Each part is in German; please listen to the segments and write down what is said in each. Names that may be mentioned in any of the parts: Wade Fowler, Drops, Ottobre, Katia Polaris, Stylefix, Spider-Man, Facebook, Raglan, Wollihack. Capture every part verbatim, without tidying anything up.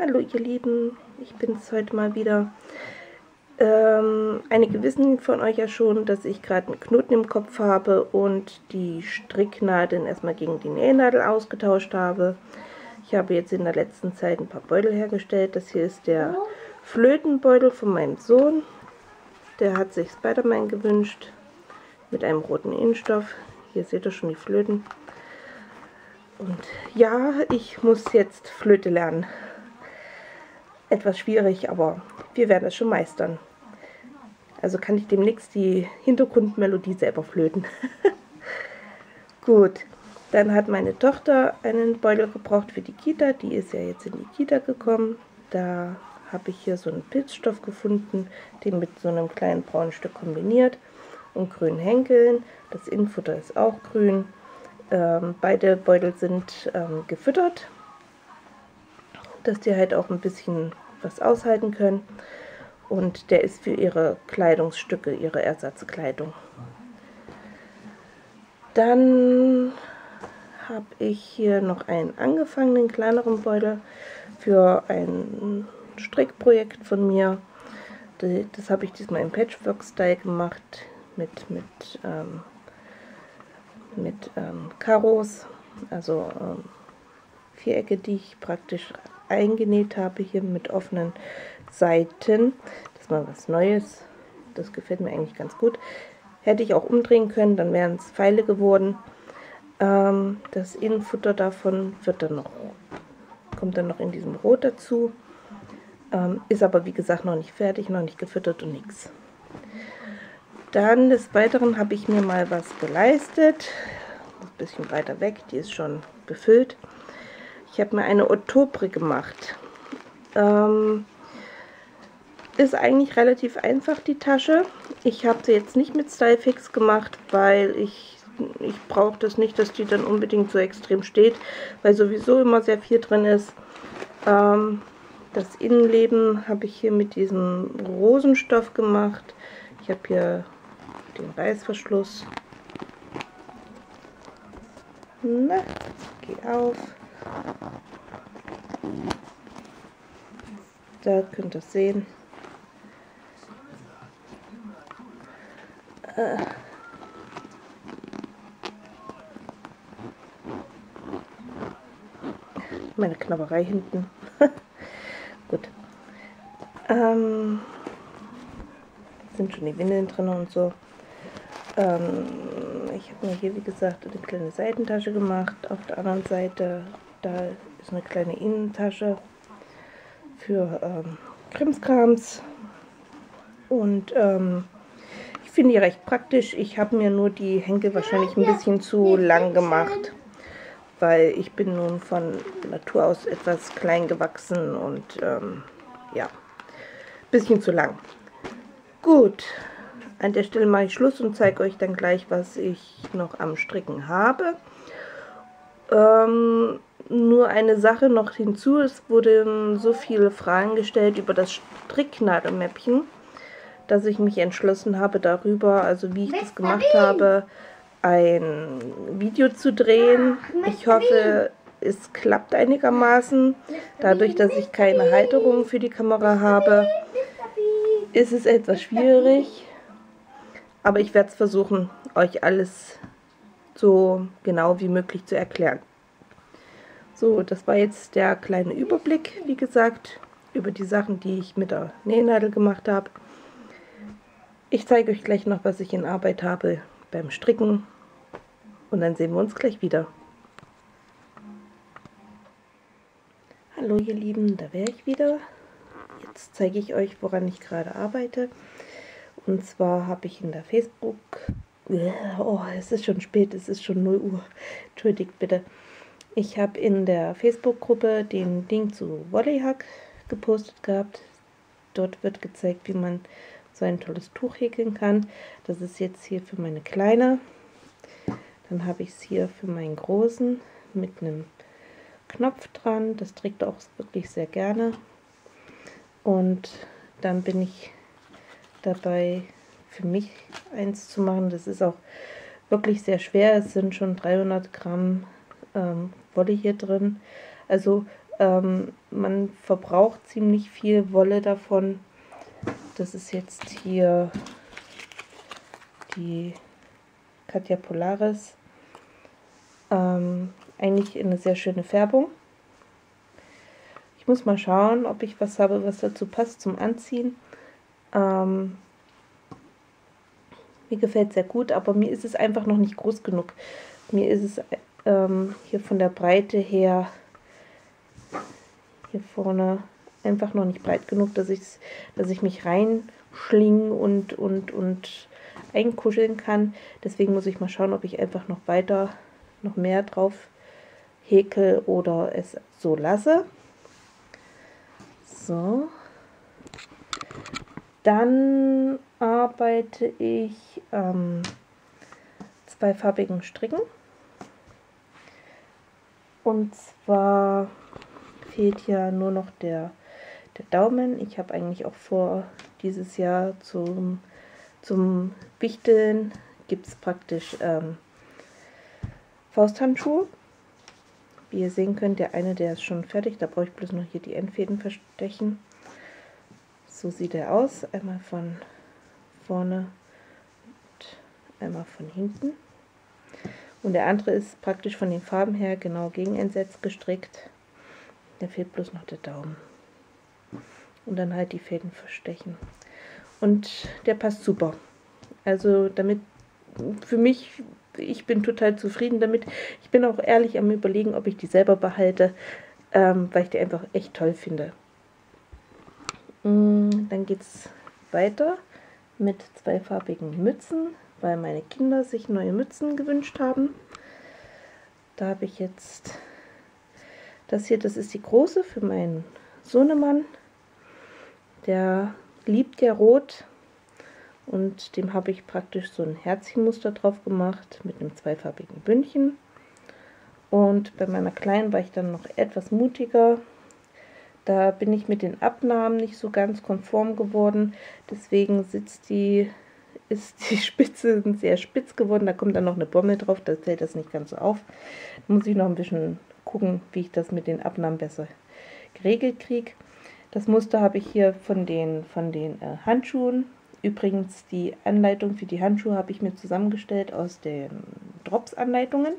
Hallo ihr Lieben, ich bin's heute mal wieder. Ähm, einige wissen von euch ja schon, dass ich gerade einen Knoten im Kopf habe und die Stricknadeln erstmal gegen die Nähnadel ausgetauscht habe. Ich habe jetzt in der letzten Zeit ein paar Beutel hergestellt. Das hier ist der Flötenbeutel von meinem Sohn. Der hat sich Spider-Man gewünscht mit einem roten Innenstoff. Hier seht ihr schon die Flöten. Und ja, ich muss jetzt Flöte lernen. Etwas schwierig, aber wir werden es schon meistern. Also kann ich demnächst die Hintergrundmelodie selber flöten. Gut, dann hat meine Tochter einen Beutel gebraucht für die Kita. Die ist ja jetzt in die Kita gekommen. Da habe ich hier so einen Pilzstoff gefunden, den mit so einem kleinen braunen Stück kombiniert und grünen Henkeln. Das Innenfutter ist auch grün. Ähm, beide Beutel sind ähm, gefüttert, dass die halt auch ein bisschen was aushalten können. Und der ist für ihre Kleidungsstücke, ihre Ersatzkleidung. Dann habe ich hier noch einen angefangenen, kleineren Beutel für ein Strickprojekt von mir. Das habe ich diesmal im Patchwork-Style gemacht mit, mit, ähm, mit ähm, Karos, also ähm, Vierecke, die ich praktisch eingenäht habe hier mit offenen Seiten. Das ist mal was Neues. Das gefällt mir eigentlich ganz gut. Hätte ich auch umdrehen können, dann wären es Pfeile geworden. Ähm, das Innenfutter davon wird dann noch, kommt dann noch in diesem Rot dazu. Ähm, ist aber wie gesagt noch nicht fertig, noch nicht gefüttert und nichts. Dann des Weiteren habe ich mir mal was geleistet. Ein bisschen weiter weg, die ist schon befüllt. Ich habe mir eine Ottobre gemacht. Ähm, ist eigentlich relativ einfach, die Tasche. Ich habe sie jetzt nicht mit Stylefix gemacht, weil ich, ich brauche das nicht, dass die dann unbedingt so extrem steht, weil sowieso immer sehr viel drin ist. Ähm, das Innenleben habe ich hier mit diesem Rosenstoff gemacht. Ich habe hier den Reißverschluss. Na, geh auf. Da könnt ihr es sehen. Äh. Meine Knabberei hinten. Gut. Ähm, sind schon die Windeln drin und so. Ähm, ich habe mir hier, wie gesagt, eine kleine Seitentasche gemacht. Auf der anderen Seite, da ist eine kleine Innentasche für ähm, Krimskrams und ähm, ich finde die recht praktisch. Ich habe mir nur die Henkel wahrscheinlich ein bisschen zu lang gemacht, weil ich bin nun von Natur aus etwas klein gewachsen und ähm, ja, ein bisschen zu lang. Gut, an der Stelle mache ich Schluss und zeige euch dann gleich, was ich noch am Stricken habe. Ähm, nur eine Sache noch hinzu, es wurden so viele Fragen gestellt über das Stricknadelmäppchen, dass ich mich entschlossen habe darüber, also wie ich das gemacht habe, ein Video zu drehen. Ich hoffe, es klappt einigermaßen. Dadurch, dass ich keine Halterung für die Kamera habe, ist es etwas schwierig, aber ich werde es versuchen, euch alles so genau wie möglich zu erklären. So, das war jetzt der kleine Überblick, wie gesagt, über die Sachen, die ich mit der Nähnadel gemacht habe. Ich zeige euch gleich noch, was ich in Arbeit habe beim Stricken und dann sehen wir uns gleich wieder. Hallo ihr Lieben, da wäre ich wieder. Jetzt zeige ich euch, woran ich gerade arbeite. Und zwar habe ich in der Facebook... Oh, es ist schon spät, es ist schon null Uhr. Entschuldigt bitte. Ich habe in der Facebook-Gruppe den Link zu Wollihack gepostet gehabt. Dort wird gezeigt, wie man so ein tolles Tuch häkeln kann. Das ist jetzt hier für meine Kleine. Dann habe ich es hier für meinen Großen mit einem Knopf dran. Das trägt er auch wirklich sehr gerne. Und dann bin ich dabei, für mich eins zu machen. Das ist auch wirklich sehr schwer. Es sind schon dreihundert Gramm ähm, Wolle hier drin. Also Ähm, man verbraucht ziemlich viel Wolle davon. Das ist jetzt hier die Katia Polaris. Ähm, eigentlich eine sehr schöne Färbung. Ich muss mal schauen, ob ich was habe, was dazu passt zum Anziehen. Ähm, mir gefällt es sehr gut, aber mir ist es einfach noch nicht groß genug. Mir ist es ähm, hier von der Breite her, hier vorne, einfach noch nicht breit genug, dass, dass ich mich reinschlingen und, und, und einkuscheln kann. Deswegen muss ich mal schauen, ob ich einfach noch weiter, noch mehr drauf häkel oder es so lasse. So. Dann arbeite ich ähm, zweifarbigen Stricken. Und zwar fehlt ja nur noch der, der Daumen. Ich habe eigentlich auch vor, dieses Jahr zum, zum Wichteln gibt es praktisch ähm, Fausthandschuhe. Wie ihr sehen könnt, der eine, der ist schon fertig. Da brauche ich bloß noch hier die Endfäden verstechen. So sieht er aus. Einmal von vorne und einmal von hinten. Und der andere ist praktisch von den Farben her genau gegenentsetzt gestrickt. Da fehlt bloß noch der Daumen. Und dann halt die Fäden verstechen. Und der passt super. Also damit für mich... Ich bin total zufrieden damit. Ich bin auch ehrlich am Überlegen, ob ich die selber behalte, ähm, weil ich die einfach echt toll finde. Mm, dann geht es weiter mit zweifarbigen Mützen, weil meine Kinder sich neue Mützen gewünscht haben. Da habe ich jetzt das hier, das ist die große für meinen Sohnemann. Der liebt ja Rot. Und dem habe ich praktisch so ein Herzchenmuster drauf gemacht mit einem zweifarbigen Bündchen. Und bei meiner Kleinen war ich dann noch etwas mutiger. Da bin ich mit den Abnahmen nicht so ganz konform geworden. Deswegen sitzt die, ist die Spitze sehr spitz geworden. Da kommt dann noch eine Bommel drauf, da fällt das nicht ganz so auf. Da muss ich noch ein bisschen gucken, wie ich das mit den Abnahmen besser geregelt kriege. Das Muster habe ich hier von den, von den äh, Handschuhen. Übrigens, die Anleitung für die Handschuhe habe ich mir zusammengestellt aus den Drops-Anleitungen.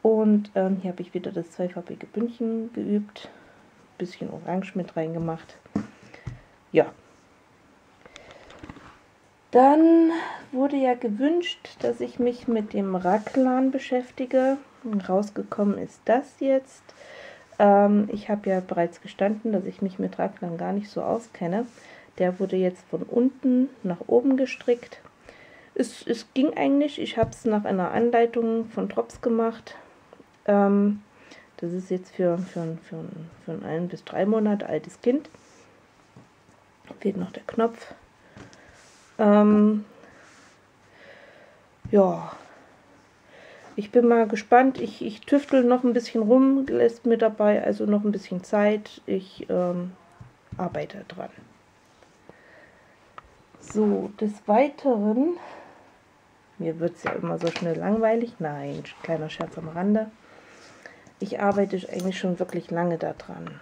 Und ähm, hier habe ich wieder das zweifarbige Bündchen geübt. Ein bisschen Orange mit reingemacht. Ja. Dann wurde ja gewünscht, dass ich mich mit dem Raglan beschäftige. Und rausgekommen ist das jetzt. Ähm, ich habe ja bereits gestanden, dass ich mich mit Raglan gar nicht so auskenne. Der wurde jetzt von unten nach oben gestrickt. Es, es ging eigentlich, ich habe es nach einer Anleitung von Drops gemacht. Ähm, das ist jetzt für, für, für, für ein ein bis drei Monate altes Kind. Fehlt noch der Knopf. Ähm, ja, ich bin mal gespannt. Ich, ich tüftel noch ein bisschen rum, lässt mir dabei also noch ein bisschen Zeit. Ich ähm, arbeite dran. So, des Weiteren, mir wird es ja immer so schnell langweilig, nein, kleiner Scherz am Rande, ich arbeite eigentlich schon wirklich lange daran.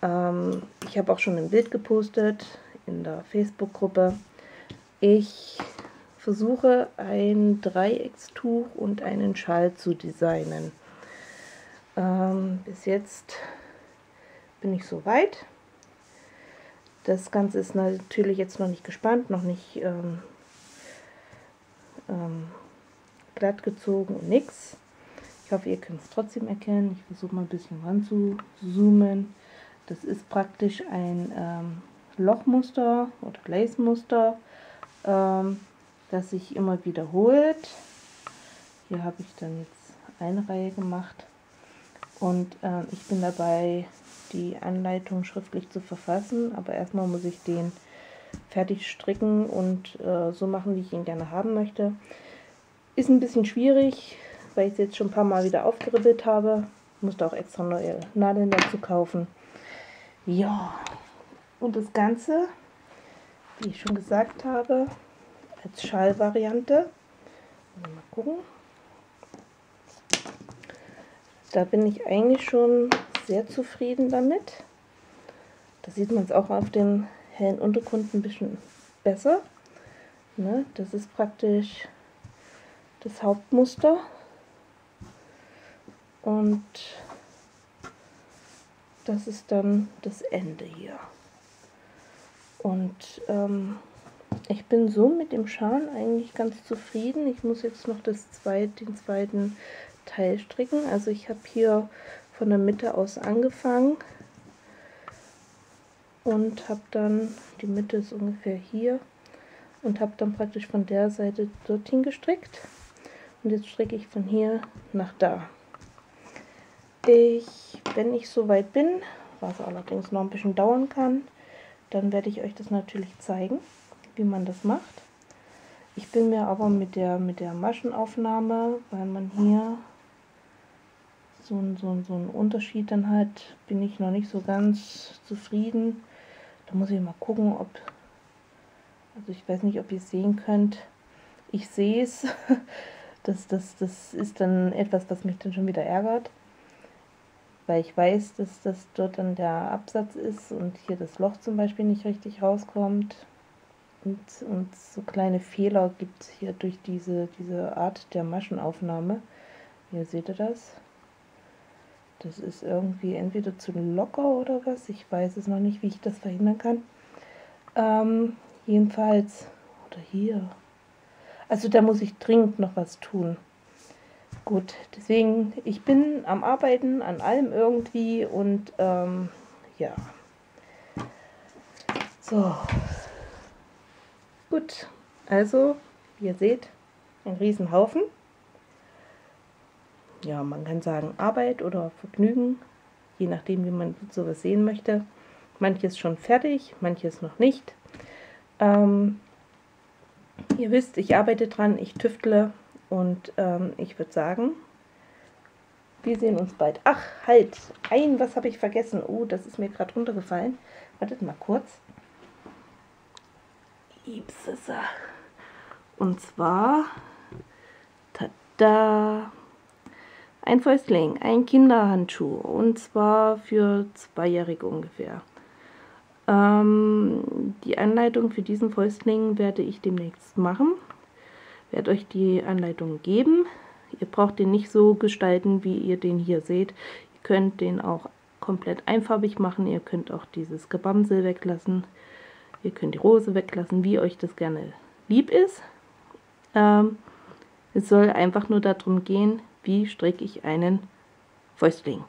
Ähm, ich habe auch schon ein Bild gepostet in der Facebook-Gruppe. Ich versuche ein Dreieckstuch und einen Schal zu designen. Ähm, bis jetzt bin ich soweit. Das Ganze ist natürlich jetzt noch nicht gespannt, noch nicht ähm, ähm, glatt gezogen und nichts. Ich hoffe, ihr könnt es trotzdem erkennen. Ich versuche mal ein bisschen ran zu zoomen. Das ist praktisch ein ähm, Lochmuster oder Lace-Muster, ähm, das sich immer wiederholt. Hier habe ich dann jetzt eine Reihe gemacht. Und äh, ich bin dabei, die Anleitung schriftlich zu verfassen, aber erstmal muss ich den fertig stricken und äh, so machen, wie ich ihn gerne haben möchte. Ist ein bisschen schwierig, weil ich es jetzt schon ein paar Mal wieder aufgeribbelt habe. Ich musste auch extra neue Nadeln dazu kaufen. Ja, und das Ganze, wie ich schon gesagt habe, als Schallvariante. Mal gucken. Da bin ich eigentlich schon sehr zufrieden damit. Da sieht man es auch auf dem hellen Untergrund ein bisschen besser. Ne? Das ist praktisch das Hauptmuster. Und das ist dann das Ende hier. Und ähm, ich bin so mit dem Schal eigentlich ganz zufrieden. Ich muss jetzt noch das zweite, den zweiten Teil stricken. Also ich habe hier von der Mitte aus angefangen und habe dann, die Mitte ist ungefähr hier, und habe dann praktisch von der Seite dorthin gestrickt. Und jetzt stricke ich von hier nach da. Ich, wenn ich soweit bin, was allerdings noch ein bisschen dauern kann, dann werde ich euch das natürlich zeigen, wie man das macht. Ich bin mir aber mit der, mit der Maschenaufnahme, weil man hier so einen so so ein Unterschied dann hat, bin ich noch nicht so ganz zufrieden. Da muss ich mal gucken, ob, also ich weiß nicht, ob ihr es sehen könnt. Ich sehe es, das, das, das ist dann etwas, was mich dann schon wieder ärgert. Weil ich weiß, dass das dort dann der Absatz ist und hier das Loch zum Beispiel nicht richtig rauskommt. Und, und so kleine Fehler gibt es hier durch diese, diese Art der Maschenaufnahme. Hier seht ihr das. Das ist irgendwie entweder zu locker oder was. Ich weiß es noch nicht, wie ich das verhindern kann. Ähm, jedenfalls, oder hier. Also da muss ich dringend noch was tun. Gut, deswegen, ich bin am Arbeiten, an allem irgendwie und ähm, ja. So. Gut, also, wie ihr seht, ein Riesenhaufen. Ja, man kann sagen Arbeit oder Vergnügen, je nachdem, wie man sowas sehen möchte. Manches schon fertig, manches noch nicht. Ähm, ihr wisst, ich arbeite dran, ich tüftle. Und ähm, ich würde sagen, wir sehen uns bald. Ach, halt, ein, was habe ich vergessen? Oh, das ist mir gerade runtergefallen. Wartet mal kurz. Und zwar, tada, ein Fäustling, ein Kinderhandschuh. Und zwar für Zweijährige ungefähr. Ähm, die Anleitung für diesen Fäustling werde ich demnächst machen. Ich werde euch die Anleitung geben. Ihr braucht den nicht so gestalten, wie ihr den hier seht. Ihr könnt den auch komplett einfarbig machen. Ihr könnt auch dieses Gebamsel weglassen. Ihr könnt die Rose weglassen, wie euch das gerne lieb ist. Ähm, es soll einfach nur darum gehen, wie stricke ich einen Fäustling.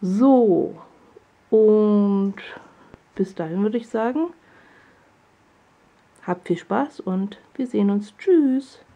So, und bis dahin würde ich sagen, habt viel Spaß und wir sehen uns. Tschüss!